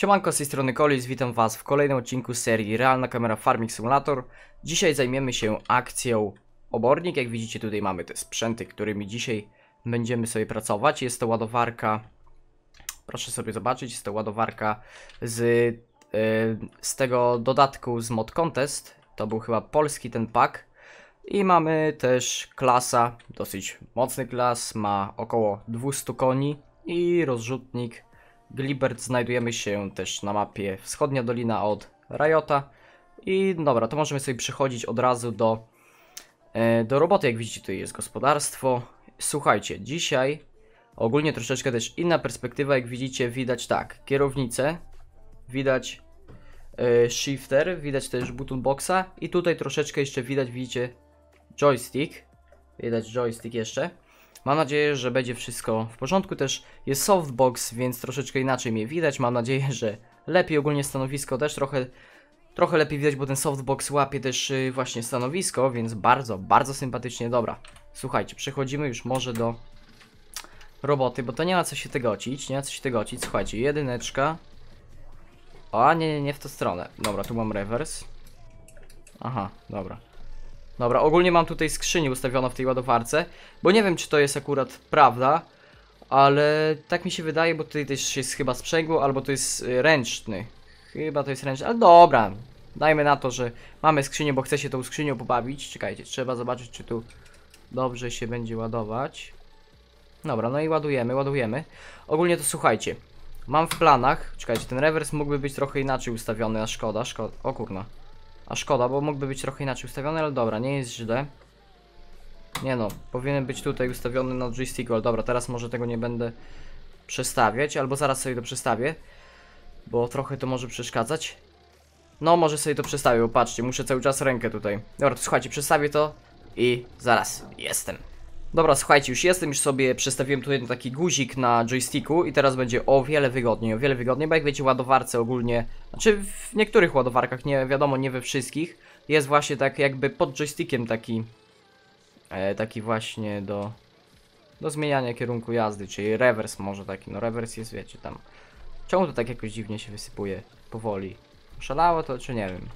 Siemanko, z tej strony Kolis, witam was w kolejnym odcinku serii Realna Kamera Farming Simulator. Dzisiaj zajmiemy się akcją obornik. Jak widzicie, tutaj mamy te sprzęty, którymi dzisiaj będziemy sobie pracować. Jest to ładowarka, proszę sobie zobaczyć, jest to ładowarka z tego dodatku z mod Contest. To był chyba polski ten pack. I mamy też klasa, dosyć mocny klas, ma około 200 koni i rozrzutnik Gilbert. Znajdujemy się też na mapie Wschodnia Dolina od Riota. I dobra, to możemy sobie przechodzić od razu do roboty. Jak widzicie, tutaj jest gospodarstwo. Słuchajcie, dzisiaj ogólnie troszeczkę też inna perspektywa. Jak widzicie, widać tak, kierownicę, widać shifter, widać też button boxa i tutaj troszeczkę jeszcze widać, widzicie, joystick. Widać joystick jeszcze. Mam nadzieję, że będzie wszystko w porządku. Też jest softbox, więc troszeczkę inaczej mnie widać. Mam nadzieję, że lepiej. Ogólnie stanowisko też trochę lepiej widać, bo ten softbox łapie też właśnie stanowisko, więc bardzo, bardzo sympatycznie. Dobra, słuchajcie, przechodzimy już może do roboty, bo to nie ma co się tygocić, Słuchajcie, jedyneczka. A, nie w tę stronę. Dobra, tu mam rewers. Aha, dobra. Dobra, ogólnie mam tutaj skrzynię ustawioną w tej ładowarce, bo nie wiem, czy to jest akurat prawda, ale tak mi się wydaje, bo tutaj też jest chyba sprzęgło, albo to jest ręczny. Chyba to jest ręczny, ale dobra, dajmy na to, że mamy skrzynię, bo chcę się tą skrzynią pobawić. Czekajcie, trzeba zobaczyć, czy tu dobrze się będzie ładować. Dobra, no i ładujemy. Ogólnie to słuchajcie, mam w planach, czekajcie, ten rewers mógłby być trochę inaczej ustawiony, a szkoda, o kurna. A szkoda, bo mógłby być trochę inaczej ustawiony, ale dobra, nie jest źle. Nie no, powinien być tutaj ustawiony na joysticku, ale dobra, teraz może tego nie będę przestawiać, albo zaraz sobie to przestawię, bo trochę to może przeszkadzać. No, może sobie to przestawię, bo patrzcie, muszę cały czas rękę tutaj. Dobra, to słuchajcie, przestawię to i zaraz jestem. Dobra, słuchajcie, już sobie przestawiłem tutaj taki guzik na joysticku i teraz będzie o wiele wygodniej, bo jak wiecie, ładowarce ogólnie, znaczy w niektórych ładowarkach, nie wiadomo, nie we wszystkich, jest właśnie tak jakby pod joystickiem taki, taki właśnie do zmieniania kierunku jazdy, czyli rewers może taki, no rewers jest, wiecie, tam. Czemu to tak jakoś dziwnie się wysypuje powoli? Szalało to, czy nie wiem.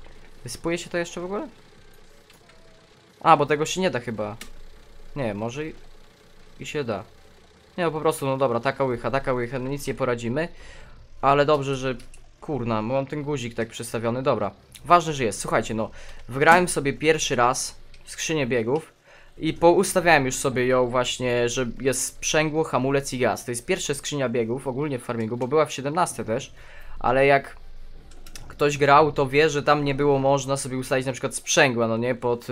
Wysypuje się to jeszcze w ogóle? A, bo tego się nie da chyba. Nie, może i się da. Nie, no po prostu, no dobra, taka łycha, no nic nie poradzimy. Ale dobrze, że kurna, mam ten guzik tak przestawiony, dobra. Ważne, że jest, słuchajcie, no wygrałem sobie pierwszy raz skrzynię biegów i poustawiałem już sobie ją właśnie, że jest sprzęgło, hamulec i gaz. To jest pierwsza skrzynia biegów ogólnie w farmingu, bo była w 17 też. Ale jak ktoś grał, to wie, że tam nie było można sobie ustawić na przykład sprzęgła, no nie, pod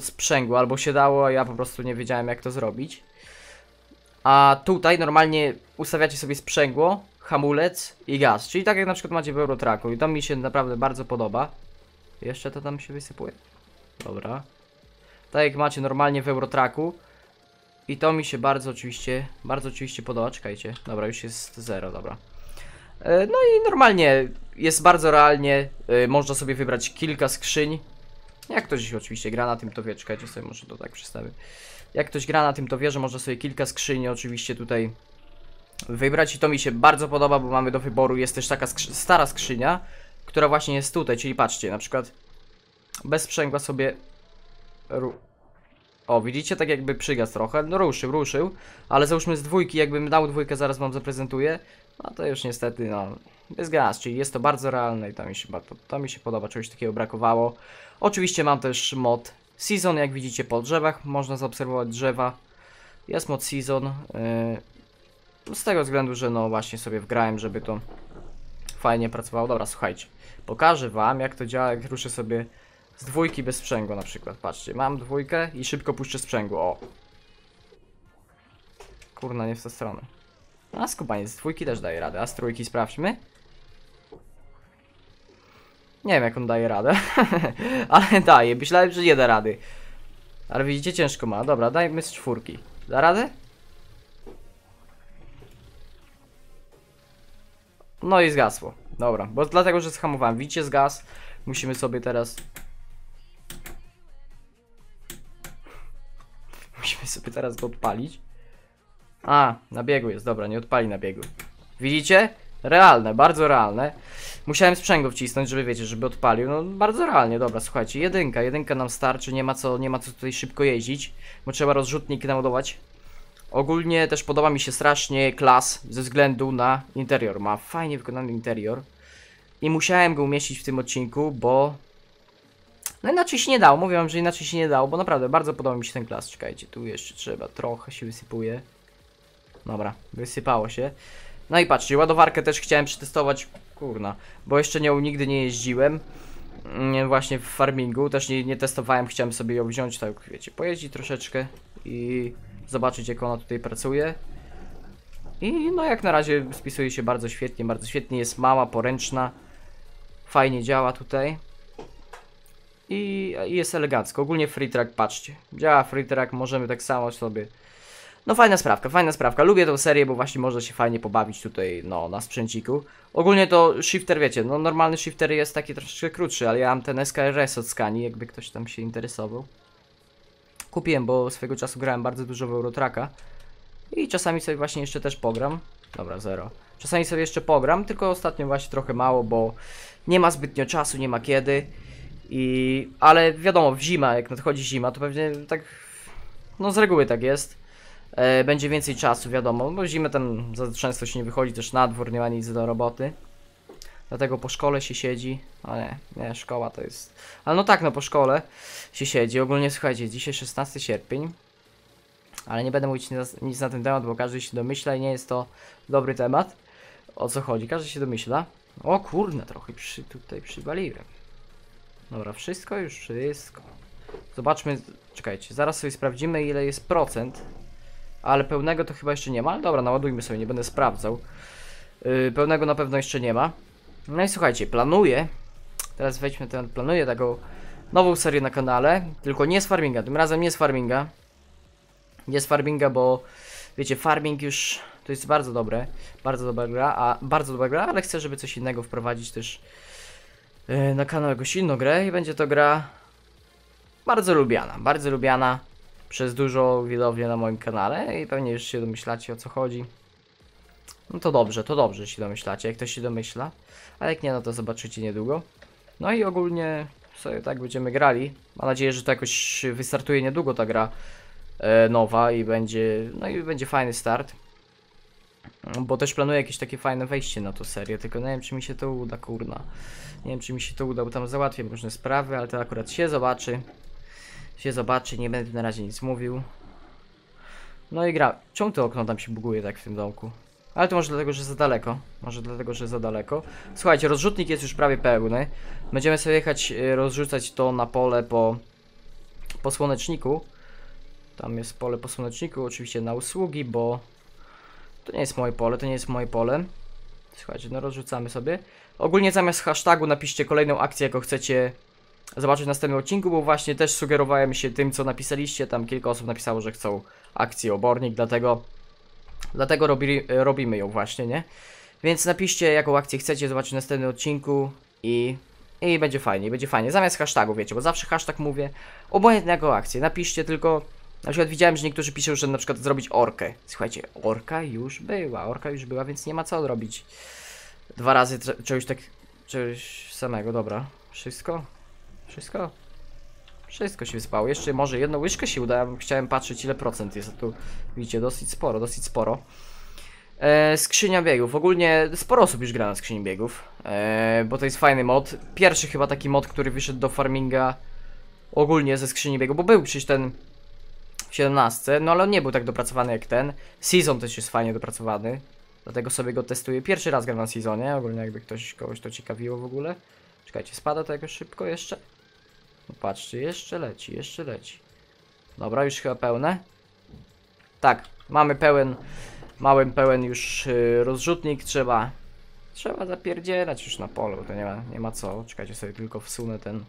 sprzęgło, albo się dało, a ja po prostu nie wiedziałem, jak to zrobić. A tutaj normalnie ustawiacie sobie sprzęgło, hamulec i gaz, czyli tak jak na przykład macie w Euro Trucku i to mi się naprawdę bardzo podoba. Jeszcze to tam się wysypuje. Dobra. Tak jak macie normalnie w Euro Trucku i to mi się bardzo oczywiście podoba. Czekajcie, dobra, już jest 0, dobra. No i normalnie jest bardzo realnie, można sobie wybrać kilka skrzyń. Jak ktoś oczywiście gra na tym, to wie, czekajcie sobie, może to tak przedstawię. Jak ktoś gra na tym, to wie, że można sobie kilka skrzyni oczywiście tutaj wybrać i to mi się bardzo podoba, bo mamy do wyboru, jest też taka stara skrzynia, która właśnie jest tutaj, czyli patrzcie, na przykład bez sprzęgła sobie... O, widzicie, tak jakby przygasł trochę, no ruszył, ale załóżmy z dwójki, jakbym dał dwójkę, zaraz wam zaprezentuję, no to już niestety, no... Bez gaz, czyli jest to bardzo realne i to mi się podoba, czegoś takiego brakowało. Oczywiście mam też mod Season, jak widzicie po drzewach, można zaobserwować drzewa. Jest mod Season, z tego względu, że no właśnie sobie wgrałem, żeby to fajnie pracowało. Dobra, słuchajcie, pokażę wam, jak to działa, jak ruszę sobie z dwójki bez sprzęgła na przykład. Patrzcie, mam dwójkę i szybko puszczę sprzęgło, o. Kurna, nie w tę stronę. A skubanie z dwójki też daje radę, a z trójki sprawdźmy. Nie wiem, jak on daje radę, ale daje, myślałem, że nie da rady. Ale widzicie, ciężko ma, dobra, dajmy z czwórki. Da radę? No i zgasło, dobra, bo dlatego, że zhamowałem, widzicie, zgasł. Musimy sobie teraz... go odpalić. A, na biegu jest, dobra, nie odpali na biegu. Widzicie? Realne, bardzo realne. Musiałem sprzęgło wcisnąć, żeby wiecie, żeby odpalił. No bardzo realnie, dobra, słuchajcie, jedynka nam starczy, nie ma co tutaj szybko jeździć, bo trzeba rozrzutniki naładować. Ogólnie też podoba mi się strasznie Class ze względu na interior. Ma fajnie wykonany interior. I musiałem go umieścić w tym odcinku, bo... no inaczej się nie dało, mówię wam, że inaczej się nie dało, bo naprawdę bardzo podoba mi się ten Class. Czekajcie, tu jeszcze trzeba, trochę się wysypuje. Dobra, wysypało się. No i patrzcie, ładowarkę też chciałem przetestować, kurna, bo jeszcze nią nigdy nie jeździłem. Właśnie w farmingu, też nie testowałem, chciałem sobie ją wziąć, tak wiecie, pojeździć troszeczkę i zobaczyć jak ona tutaj pracuje. I no jak na razie spisuje się bardzo świetnie, jest mała, poręczna. Fajnie działa tutaj. I jest elegancko, ogólnie FreeTrack, patrzcie, działa FreeTrack, możemy tak samo sobie... No fajna sprawka, lubię tą serię, bo właśnie można się fajnie pobawić tutaj, no, na sprzęciku. Ogólnie to shifter, wiecie, no normalny shifter jest taki troszeczkę krótszy, ale ja mam ten SKRS od Scani, jakby ktoś tam się interesował. Kupiłem, bo swego czasu grałem bardzo dużo w Euro Trucka. I czasami sobie właśnie jeszcze też pogram. Dobra, zero. Czasami sobie jeszcze pogram, tylko ostatnio właśnie trochę mało, bo nie ma zbytnio czasu, nie ma kiedy. Ale wiadomo, w zima, jak nadchodzi zima, to pewnie tak, no z reguły tak jest. Będzie więcej czasu, wiadomo, bo zimę tam za często się nie wychodzi też na dwór, nie ma nic do roboty. Dlatego po szkole się siedzi, o nie, szkoła to jest... Ale no tak, no po szkole się siedzi, ogólnie słuchajcie, dzisiaj 16 sierpień. Ale nie będę mówić nic na ten temat, bo każdy się domyśla i nie jest to dobry temat. O co chodzi, każdy się domyśla. O kurna, trochę tutaj przywaliłem. Dobra, wszystko. Zobaczmy, czekajcie, zaraz sobie sprawdzimy ile jest procent. Ale pełnego to chyba jeszcze nie ma, ale dobra, naładujmy sobie, nie będę sprawdzał. Pełnego na pewno jeszcze nie ma. No i słuchajcie, planuję, teraz wejdźmy ten, planuję taką nową serię na kanale, tylko nie z farminga, tym razem nie z farminga. Nie z farminga, bo wiecie, farming już to jest bardzo dobra gra, ale chcę, żeby coś innego wprowadzić też na kanał, jakąś inną grę i będzie to gra bardzo lubiana. Przez dużo widownię na moim kanale i pewnie już się domyślacie o co chodzi. No to dobrze się domyślacie, jak ktoś się domyśla. A jak nie, no to zobaczycie niedługo. No i ogólnie sobie tak będziemy grali. Mam nadzieję, że to jakoś wystartuje niedługo ta gra nowa i będzie, no i będzie fajny start. Bo też planuję jakieś takie fajne wejście na tą serię, tylko nie wiem czy mi się to uda, kurna. Nie wiem czy mi się to uda, bo tam załatwię różne sprawy, ale to akurat się zobaczy, nie będę na razie nic mówił. No i gra. Czemu to okno tam się buguje tak w tym domku? Ale to może dlatego, że za daleko. Słuchajcie, rozrzutnik jest już prawie pełny. Będziemy sobie jechać, rozrzucać to na pole po słoneczniku. Tam jest pole po słoneczniku, oczywiście na usługi, bo to nie jest moje pole, Słuchajcie, no rozrzucamy sobie. Ogólnie zamiast hashtagu napiszcie kolejną akcję, jaką chcecie zobaczyć w następnym odcinku, bo właśnie też sugerowałem się tym, co napisaliście. Tam kilka osób napisało, że chcą akcji obornik, dlatego robimy ją właśnie, nie? Więc napiszcie, jaką akcję chcecie zobaczyć w następnym odcinku i będzie fajnie. Zamiast hashtagu, wiecie, bo zawsze hashtag mówię, obojętnie jaką akcję. Napiszcie tylko, na przykład widziałem, że niektórzy piszą, że na przykład zrobić orkę. Słuchajcie, orka już była, więc nie ma co odrobić. Dwa razy czegoś samego, dobra. Wszystko się wyspało. Jeszcze może jedną łyżkę się uda. Chciałem patrzeć ile procent jest. A tu widzicie, dosyć sporo. Skrzynia biegów. Ogólnie sporo osób już gra na skrzyni biegów. Bo to jest fajny mod. Pierwszy chyba taki mod, który wyszedł do farminga ogólnie ze skrzyni biegów. Bo był przecież ten w 17, no ale on nie był tak dopracowany jak ten. Season też jest fajnie dopracowany. Dlatego sobie go testuję. Pierwszy raz gram na Seasonie. Ogólnie jakby kogoś to ciekawiło w ogóle. Czekajcie, spada to jakoś szybko jeszcze? No patrzcie, jeszcze leci. Dobra, już chyba pełne. Tak, mamy pełen już rozrzutnik. Trzeba zapierdzielać już na polu, bo to nie ma co. Czekajcie, sobie tylko wsunę ten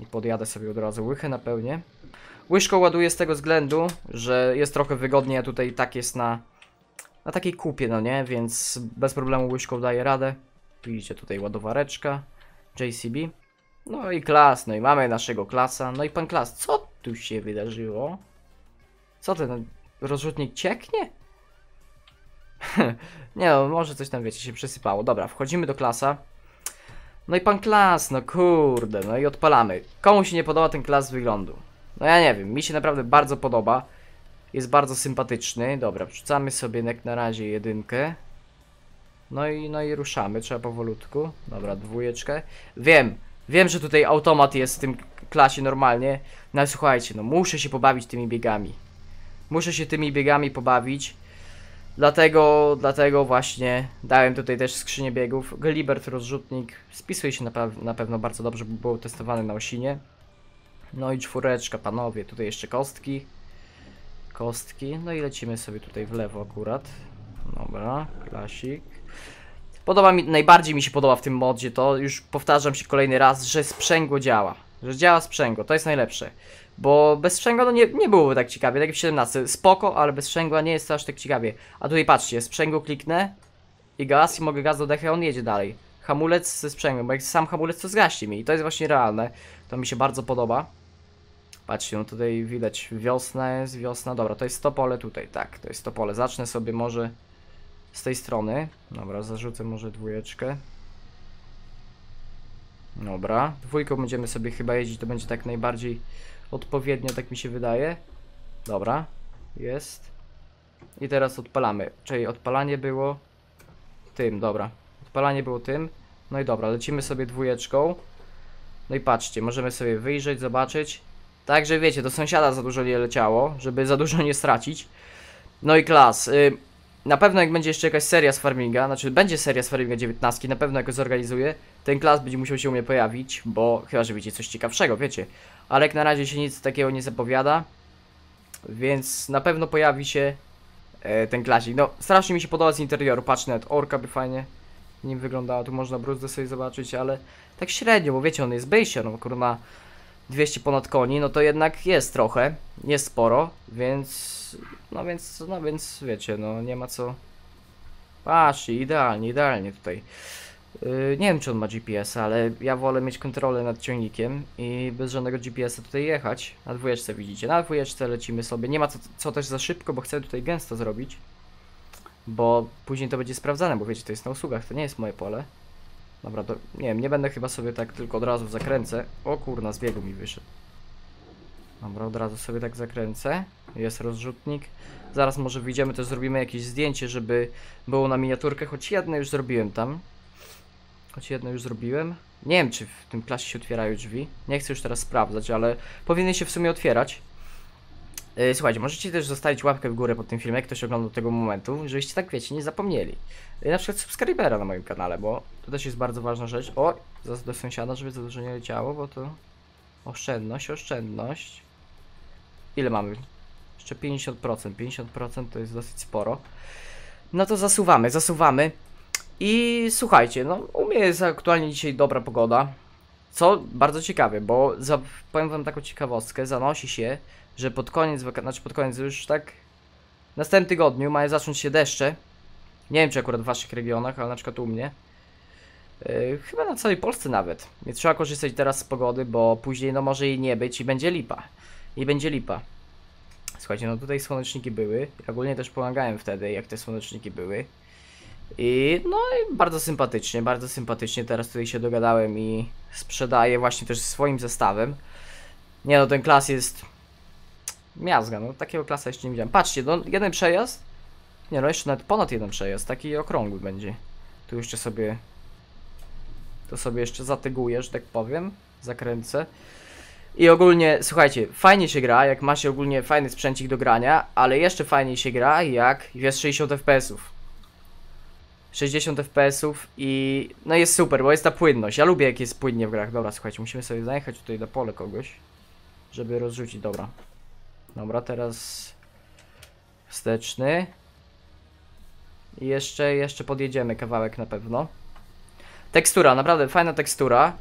i podjadę sobie od razu łychę na pełnię. Łyżką ładuję z tego względu, że jest trochę wygodniej, a tutaj tak jest na takiej kupie, no nie? Więc bez problemu łyżką daję radę. Widzicie tutaj ładowareczka JCB. No i Class, no i mamy naszego Classa. No i pan Class, co tu się wydarzyło? Co ten rozrzutnik cieknie? Nie no, może coś tam, wiecie, się przesypało. Dobra, wchodzimy do klasa. No i pan Klas, no kurde, no i odpalamy. Komu się nie podoba ten Klas z wyglądu? No ja nie wiem, mi się naprawdę bardzo podoba. Jest bardzo sympatyczny. Dobra, wrzucamy sobie na razie jedynkę. No i ruszamy, trzeba powolutku. Dobra, dwójeczkę. Wiem, że tutaj automat jest w tym klasie normalnie. No ale słuchajcie, no muszę się pobawić tymi biegami. Muszę się tymi biegami pobawić. Dlatego właśnie dałem tutaj też skrzynię biegów. Gilbert, rozrzutnik, spisuje się na pewno bardzo dobrze, bo był testowany na osinie. No i czwóreczka, panowie, tutaj jeszcze kostki. No i lecimy sobie tutaj w lewo akurat. Dobra, klasik. Najbardziej mi się podoba w tym modzie to, już powtarzam się kolejny raz, że sprzęgło działa. Że działa sprzęgło, to jest najlepsze. Bo bez sprzęgła no nie byłoby tak ciekawie, tak jak w 17, spoko, ale bez sprzęgła nie jest to aż tak ciekawie. A tutaj patrzcie, sprzęgło kliknę i gaz, i mogę gaz do dechy, on jedzie dalej. Hamulec ze sprzęgłem, bo jak sam hamulec to zgaśnie mi i to jest właśnie realne. To mi się bardzo podoba. Patrzcie, no tutaj widać wiosna jest, dobra, to jest to pole tutaj, tak, to jest to pole. Zacznę sobie może z tej strony, dobra, zarzucę może dwójeczkę. Dobra, dwójką będziemy sobie chyba jeździć, to będzie tak najbardziej odpowiednio, tak mi się wydaje. Dobra, jest. I teraz odpalamy, czyli odpalanie było tym, dobra. Odpalanie było tym, no i dobra, lecimy sobie dwójeczką. No i patrzcie, możemy sobie wyjrzeć, zobaczyć. Także wiecie, do sąsiada za dużo nie leciało, żeby za dużo nie stracić. No i klas. Na pewno jak będzie jeszcze jakaś seria z farminga, znaczy będzie seria z farminga 19, na pewno jakoś zorganizuję. Ten klas będzie musiał się u mnie pojawić, bo chyba, że wiecie coś ciekawszego, wiecie. Ale jak na razie się nic takiego nie zapowiada, więc na pewno pojawi się ten klasik. No strasznie mi się podoba z interioru, patrz, nawet orka by fajnie nim wyglądała. Tu można bruzdę sobie zobaczyć, ale tak średnio, bo wiecie, on jest bejsior, no kurna 200 ponad koni, no to jednak jest trochę, jest sporo, więc no więc wiecie, no nie ma co. Patrz, idealnie tutaj. Nie wiem, czy on ma GPS, ale ja wolę mieć kontrolę nad ciągnikiem i bez żadnego GPS-a tutaj jechać. Na dwójeczce widzicie, na dwójeczce lecimy sobie. Nie ma co też za szybko, bo chcę tutaj gęsto zrobić, bo później to będzie sprawdzane, bo wiecie, to jest na usługach, to nie jest moje pole. Dobra, to nie wiem, nie będę chyba sobie tak tylko od razu zakręcę. O kurna, z biegu mi wyszedł. Dobra, od razu sobie tak zakręcę. Jest rozrzutnik. Zaraz może wyjdziemy, to zrobimy jakieś zdjęcie, żeby było na miniaturkę. Choć jedno już zrobiłem. Nie wiem, czy w tym klasie się otwierają drzwi. Nie chcę już teraz sprawdzać, ale powinny się w sumie otwierać. Słuchajcie, możecie też zostawić łapkę w górę pod tym filmem, jak ktoś oglądał do tego momentu, żebyście tak, wiecie, nie zapomnieli. Na przykład subskrybera na moim kanale, bo to też jest bardzo ważna rzecz. O, do sąsiada, żeby za dużo nie leciało, bo to oszczędność. Ile mamy? Jeszcze 50% to jest dosyć sporo. No to zasuwamy. I słuchajcie, no u mnie jest aktualnie dzisiaj dobra pogoda. Co bardzo ciekawe, bo powiem wam taką ciekawostkę, zanosi się, że pod koniec, już tak w następnym tygodniu mają zacząć się deszcze. Nie wiem, czy akurat w waszych regionach, ale na przykład u mnie. Chyba na całej Polsce nawet. Więc trzeba korzystać teraz z pogody, bo później no może jej nie być i będzie lipa. Słuchajcie, no tutaj słoneczniki były. Ogólnie też pomagałem wtedy, jak te słoneczniki były. No i bardzo sympatycznie teraz tutaj się dogadałem i sprzedaję właśnie też swoim zestawem. Nie no, ten klas jest miazga, no takiego klasa jeszcze nie widziałem. Patrzcie, no jeden przejazd, nie no jeszcze nawet ponad jeden przejazd, taki okrągły będzie. Tu jeszcze sobie, to sobie jeszcze zatyguję, że tak powiem, zakręcę. I ogólnie, słuchajcie, fajnie się gra, jak ma się ogólnie fajny sprzęcik do grania, ale jeszcze fajniej się gra, jak jest 60 fps-ów. 60 fps-ów i no jest super, bo jest ta płynność. Ja lubię, jak jest płynnie w grach. Dobra, słuchajcie, musimy sobie zajechać tutaj do pole kogoś, żeby rozrzucić. Dobra, teraz wsteczny i jeszcze podjedziemy kawałek na pewno. Tekstura, naprawdę fajna tekstura.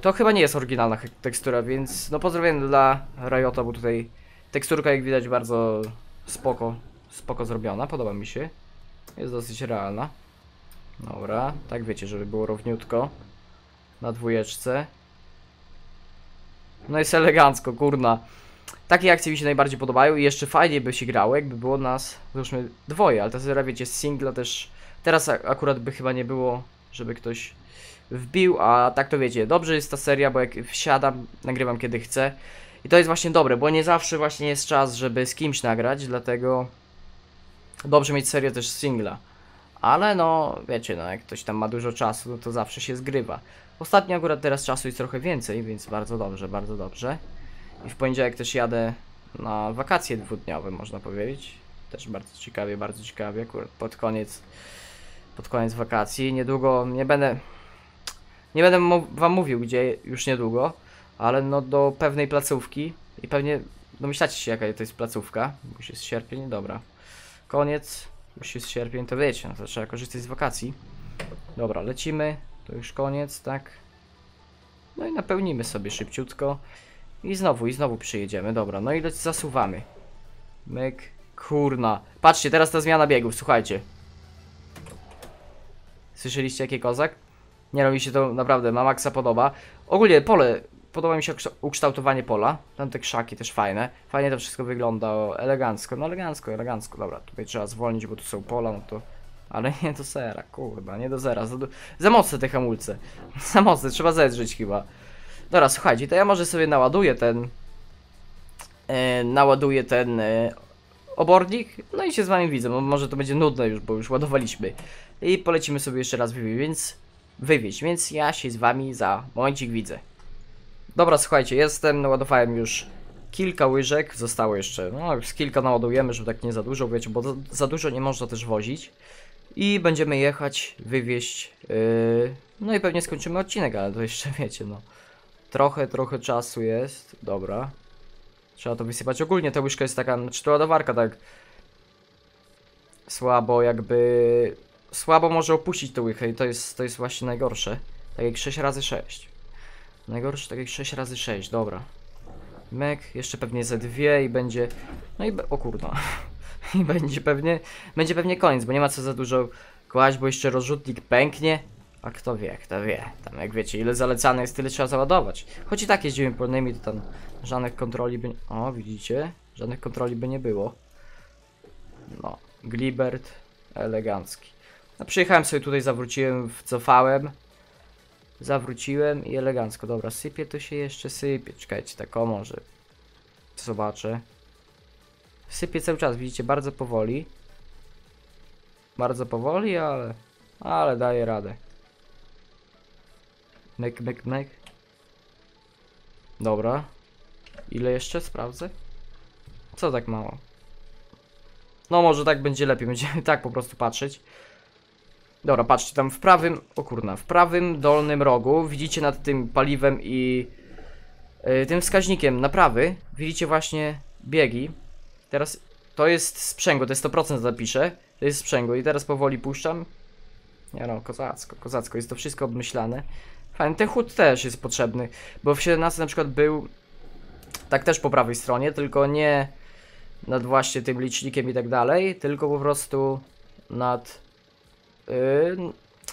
To chyba nie jest oryginalna tekstura, więc no pozdrowienia dla Riota, bo tutaj teksturka, jak widać, bardzo spoko zrobiona, podoba mi się. Jest dosyć realna. Dobra, tak wiecie, żeby było równiutko. Na dwójeczce. No jest elegancko, kurna. Takie akcje mi się najbardziej podobają i jeszcze fajniej by się grało, jakby było nas, załóżmy, dwoje, ale ta seria, wiecie, z singla też teraz akurat by chyba nie było, żeby ktoś wbił, a tak to wiecie, dobrze jest ta seria, bo jak wsiadam, nagrywam kiedy chcę i to jest właśnie dobre, bo nie zawsze właśnie jest czas, żeby z kimś nagrać, dlatego dobrze mieć serię też z singla, ale no, wiecie, no jak ktoś tam ma dużo czasu, no to zawsze się zgrywa. Ostatnio akurat teraz czasu jest trochę więcej, więc bardzo dobrze, bardzo dobrze. I w poniedziałek też jadę na wakacje dwudniowe, można powiedzieć. Też bardzo ciekawie, akurat pod koniec wakacji. Niedługo, nie będę wam mówił gdzie, już niedługo, ale no do pewnej placówki i pewnie domyślacie się jaka to jest placówka, bo już jest sierpień, dobra. Koniec, już jest sierpień, to wiecie, no to trzeba korzystać z wakacji. Dobra, lecimy, to już koniec, tak. No i napełnimy sobie szybciutko. I znowu przyjedziemy, dobra, no i zasuwamy. Myk, kurna. Patrzcie, teraz ta zmiana biegów, słuchajcie. Słyszeliście jaki kozak? Nie no, mi się to naprawdę na maksa podoba. Ogólnie pole, podoba mi się ukształtowanie pola. Tamte krzaki też fajne. Fajnie to wszystko wygląda, elegancko, no elegancko. Dobra, tutaj trzeba zwolnić, bo tu są pola, no to... Ale nie do zera, kurwa, nie do zera. Za mocne te hamulce. Za mocne, trzeba zedrzeć chyba. Dobra, słuchajcie, to ja może sobie naładuję ten obornik. No i się z wami widzę, może to będzie nudne już, bo już ładowaliśmy. I polecimy sobie jeszcze raz wywieźć, więc ja się z wami za momencik widzę. Dobra, słuchajcie, jestem, naładowałem już kilka łyżek, zostało jeszcze, no już kilka naładujemy, żeby tak nie za dużo, wiecie, bo za dużo nie można też wozić. I będziemy jechać, wywieźć, no i pewnie skończymy odcinek, ale to jeszcze wiecie, no. Trochę czasu jest, dobra. Trzeba to wysypać. Ogólnie ta łyżka jest taka, znaczy to ładowarka tak słabo jakby, słabo może opuścić tę łychę i to jest właśnie najgorsze. Tak jak 6x6. Najgorsze tak jak 6x6, dobra. Mek, jeszcze pewnie ze dwie i będzie, no i, o kurwa. I będzie pewnie koniec, bo nie ma co za dużo kłaść, bo jeszcze rozrzutnik pęknie. A kto wie, tam jak wiecie, ile zalecane jest, tyle trzeba załadować. Choć i tak jeździłem polnymi, to tam żadnych kontroli by... O, widzicie? Żadnych kontroli by nie było. No, Gilbert elegancki. No, przyjechałem sobie tutaj, zawróciłem, cofałem. Zawróciłem i elegancko. Dobra, sypie to się jeszcze sypie. Czekajcie, tak o może. Zobaczę. Sypie cały czas, widzicie, bardzo powoli. Bardzo powoli, ale daje radę. Myk. Dobra. Ile jeszcze? Sprawdzę. Co tak mało? No może tak będzie lepiej. Będziemy tak po prostu patrzeć. Dobra, patrzcie. Tam w prawym... O kurna. W prawym dolnym rogu widzicie nad tym paliwem i... tym wskaźnikiem naprawy widzicie właśnie biegi. Teraz to jest sprzęgło. To jest 100% zapiszę. To jest sprzęgło. I teraz powoli puszczam. Nie no, kozacko. Jest to wszystko obmyślane. Fajnie, ten chód też jest potrzebny, bo w 17 na przykład był tak też po prawej stronie, tylko nie nad właśnie tym licznikiem i tak dalej, tylko po prostu nad,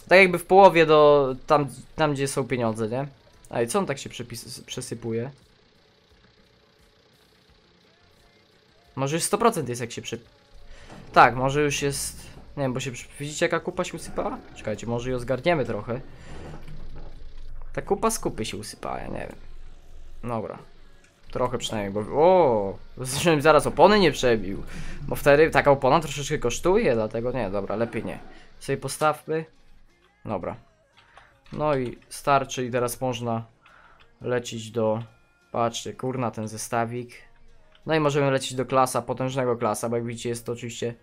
tak jakby w połowie do tam gdzie są pieniądze, nie? A i co on tak się przesypuje? Może już 100% jest jak się Tak, może już jest, nie wiem, bo się, widzicie jaka kupa się usypała? Czekajcie, może ją zgarniemy trochę. Ta kupa z kupy się usypała, ja nie wiem. Dobra. Trochę przynajmniej, bo... O, żebym zaraz opony nie przebił. Bo wtedy taka opona troszeczkę kosztuje, dlatego nie, dobra, lepiej nie. Sobie postawmy. Dobra. No i starczy i teraz można lecieć do... Patrzcie, kurna, ten zestawik. No i możemy lecieć do klasa, potężnego klasa, bo jak widzicie jest to oczywiście...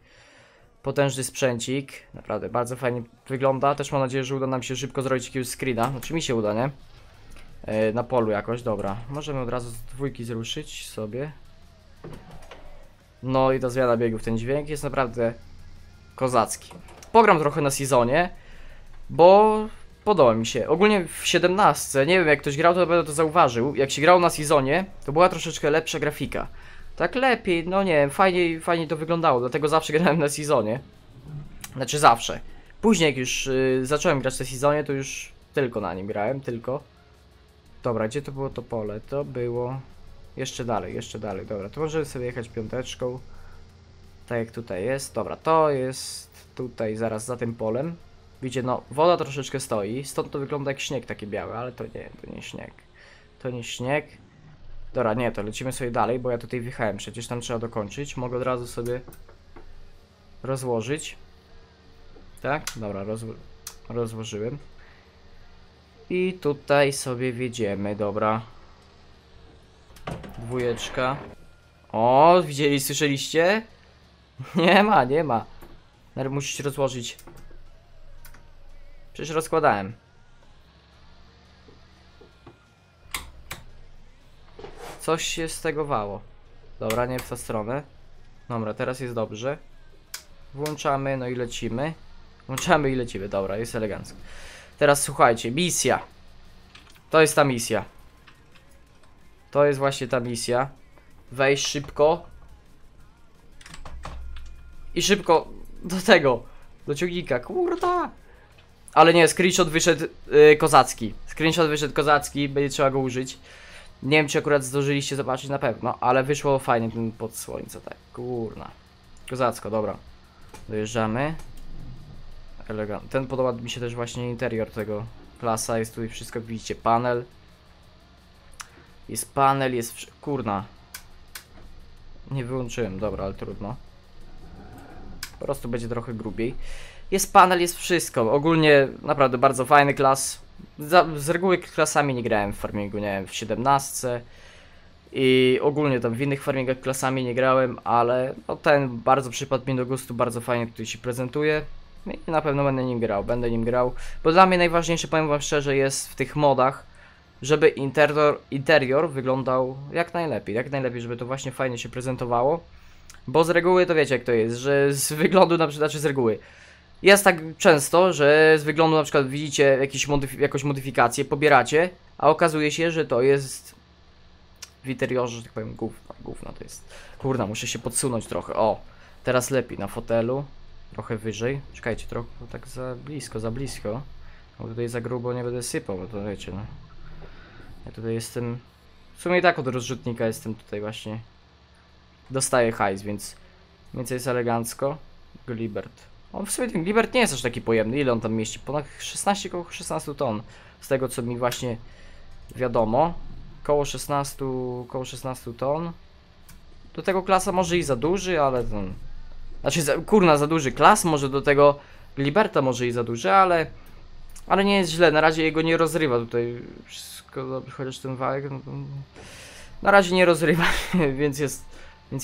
Potężny sprzęcik, naprawdę bardzo fajnie wygląda, też mam nadzieję, że uda nam się szybko zrobić jakiegoś screena, znaczy mi się uda, nie? Na polu jakoś, dobra, możemy od razu z dwójki zruszyć sobie. No i ta zmiana biegów, ten dźwięk jest naprawdę kozacki. Pogram trochę na Seasonie, bo podoba mi się, ogólnie w 17, nie wiem jak ktoś grał to będę to zauważył, jak się grał na Seasonie to była troszeczkę lepsza grafika. Tak lepiej, no nie wiem, fajnie to wyglądało, dlatego zawsze grałem na Seasonie. Znaczy zawsze. Później jak już zacząłem grać na Seasonie, to już tylko na nim grałem, tylko. Dobra, gdzie to było to pole? To było... Jeszcze dalej, dobra, to możemy sobie jechać piąteczką. Tak jak tutaj jest, dobra, to jest tutaj zaraz za tym polem. Widzicie, no woda troszeczkę stoi, stąd to wygląda jak śnieg taki biały, ale to nie śnieg. To nie śnieg. Dobra, nie, to lecimy sobie dalej, bo ja tutaj wjechałem, przecież tam trzeba dokończyć. Mogę od razu sobie rozłożyć. Tak, dobra, rozłożyłem. I tutaj sobie wjedziemy, dobra. Dwójeczka. O, widzieli, słyszeliście? Nie ma, nie ma. Musisz rozłożyć. Przecież rozkładałem. Coś się stegowało. Dobra, nie w tę stronę. Dobra, teraz jest dobrze. Włączamy, no i lecimy. Włączamy i lecimy, dobra, jest elegancko. Teraz słuchajcie, misja. To jest ta misja. To jest właśnie ta misja. Wejdź szybko. I szybko do tego. Do ciągnika, kurda. Ale nie, screenshot wyszedł kozacki. Screenshot wyszedł kozacki, będzie trzeba go użyć. Nie wiem, czy akurat zdążyliście zobaczyć na pewno, ale wyszło fajnie ten pod słońce, tak, kurna. Kozacko, dobra. Dojeżdżamy. Elegant. Ten podoba mi się też właśnie interior tego klasa, jest tutaj wszystko, widzicie, panel. Jest panel, jest... kurna. Nie wyłączyłem, dobra, ale trudno. Po prostu będzie trochę grubiej. Jest panel, jest wszystko. Ogólnie naprawdę bardzo fajny klas. Z reguły klasami nie grałem w farmingu, nie wiem, w 17. I ogólnie tam w innych farmingach klasami nie grałem, ale no ten bardzo przypadł mi do gustu, bardzo fajnie tutaj się prezentuje. I na pewno będę nim grał, bo dla mnie najważniejsze, powiem wam szczerze, jest w tych modach, żeby interior wyglądał jak najlepiej, żeby to właśnie fajnie się prezentowało. Bo z reguły to wiecie jak to jest, że z wyglądu na przykład, znaczy z reguły jest tak często, że z wyglądu na przykład widzicie jakąś modyfikację, pobieracie, a okazuje się, że to jest w interiorze, że tak powiem, gówno to jest. Kurna, muszę się podsunąć trochę, o, teraz lepiej, na fotelu, trochę wyżej, czekajcie, trochę, tak za blisko, bo tutaj za grubo nie będę sypał, bo to wiecie, no. Ja tutaj jestem, w sumie i tak od rozrzutnika jestem tutaj właśnie, dostaję hajs, więc jest elegancko. Gilbert. On w sumie ten Gilbert nie jest aż taki pojemny. Ile on tam mieści? Ponad 16, koło 16 ton. Z tego co mi właśnie wiadomo. Koło 16 ton. Do tego klasa może i za duży, ale ten... znaczy, za duży klas może do tego Gilberta może i za duży, ale... ale nie jest źle. Na razie jego nie rozrywa tutaj. Wszystko dobrze, chociaż ten wałek... no to... na razie nie rozrywa, więc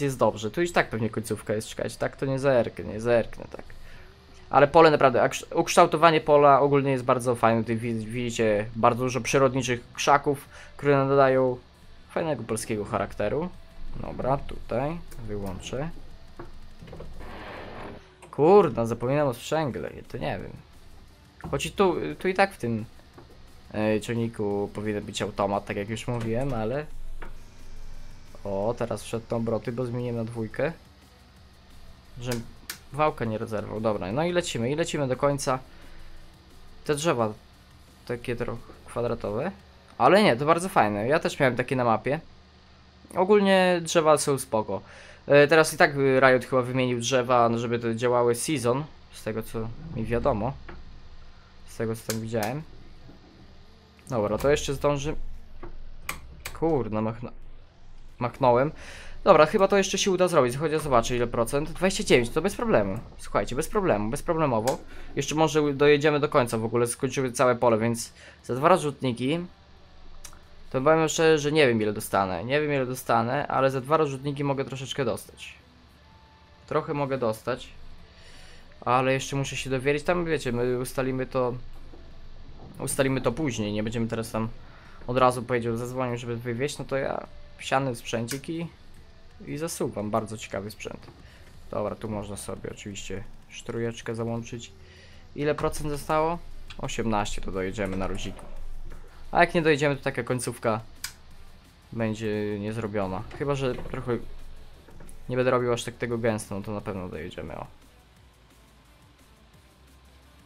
jest dobrze. Tu już tak pewnie końcówka jest, czekać. Tak to nie zerknę, tak. Ale pole naprawdę, ukształtowanie pola ogólnie jest bardzo fajne. Tutaj widzicie bardzo dużo przyrodniczych krzaków, które nadają fajnego polskiego charakteru. Dobra, tutaj wyłączę. Kurde, zapominam o sprzęgle, to nie wiem. Choć i tu i tak w tym ciągniku powinien być automat, tak jak już mówiłem, ale... o, teraz wszedł tą obroty, bo zmieniłem na dwójkę. Żebym wałka nie rozerwał. Dobra, no i lecimy do końca. Te drzewa takie trochę kwadratowe. Ale nie, to bardzo fajne. Ja też miałem takie na mapie. Ogólnie drzewa są spoko. Teraz i tak Riot chyba wymienił drzewa, no żeby to działały Season. Z tego co mi wiadomo. Z tego co tam widziałem. Dobra, to jeszcze zdąży... kurna, machnąłem. Dobra, chyba to jeszcze się uda zrobić, chociaż zobaczę ile procent. 29, to bez problemu. Słuchajcie, bezproblemowo. Jeszcze może dojedziemy do końca, w ogóle skończyły całe pole, więc za dwa rozrzutniki to powiem jeszcze, że nie wiem ile dostanę. Nie wiem ile dostanę, ale za dwa rozrzutniki mogę troszeczkę dostać. Trochę mogę dostać. Ale jeszcze muszę się dowiedzieć, tam wiecie, my ustalimy to później, nie będziemy teraz tam od razu powiedział, zadzwonił, żeby wywieźć, no to ja wsiany sprzęcik i zasuwam, bardzo ciekawy sprzęt. Dobra, tu można sobie oczywiście sztrujeczkę załączyć. Ile procent zostało? 18, to dojedziemy na luziku. A jak nie dojedziemy, to taka końcówka będzie nie zrobiona. Chyba że trochę nie będę robił aż tak tego gęsto, no to na pewno dojedziemy, o.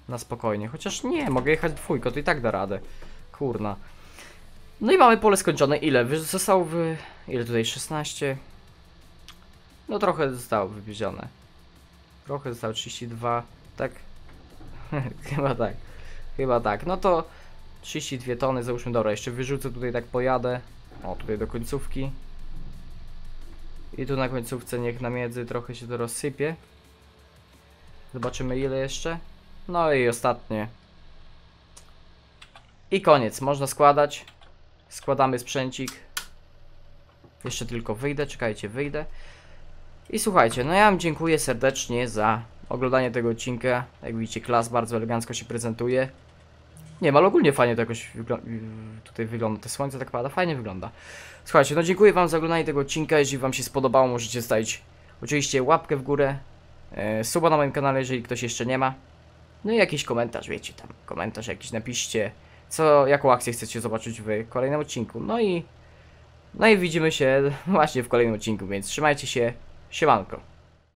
Na spokojnie, chociaż nie, mogę jechać dwójką, to i tak da radę. Kurna. No i mamy pole skończone. Ile? Zostało ile tutaj? 16? No trochę zostało wywiezione. Trochę zostało, 32. Tak? Chyba tak. Chyba tak. No to 32 tony załóżmy. Dobra, jeszcze wyrzucę tutaj, tak pojadę. O, tutaj do końcówki. I tu na końcówce niech na miedzy trochę się to rozsypie. Zobaczymy ile jeszcze. No i ostatnie. I koniec, można składać. Składamy sprzęcik. Jeszcze tylko wyjdę, czekajcie, wyjdę. I słuchajcie, no ja wam dziękuję serdecznie za oglądanie tego odcinka. Jak widzicie, Class bardzo elegancko się prezentuje. Nie, ale ogólnie fajnie to jakoś tutaj wygląda, te słońce tak pada, fajnie wygląda. Słuchajcie, no dziękuję wam za oglądanie tego odcinka. Jeżeli wam się spodobało, możecie stawić oczywiście łapkę w górę, suba na moim kanale, jeżeli ktoś jeszcze nie ma. No i jakiś komentarz, wiecie, tam komentarz jakiś napiszcie, co, jaką akcję chcecie zobaczyć w kolejnym odcinku. No i widzimy się właśnie w kolejnym odcinku, więc trzymajcie się, siemanko.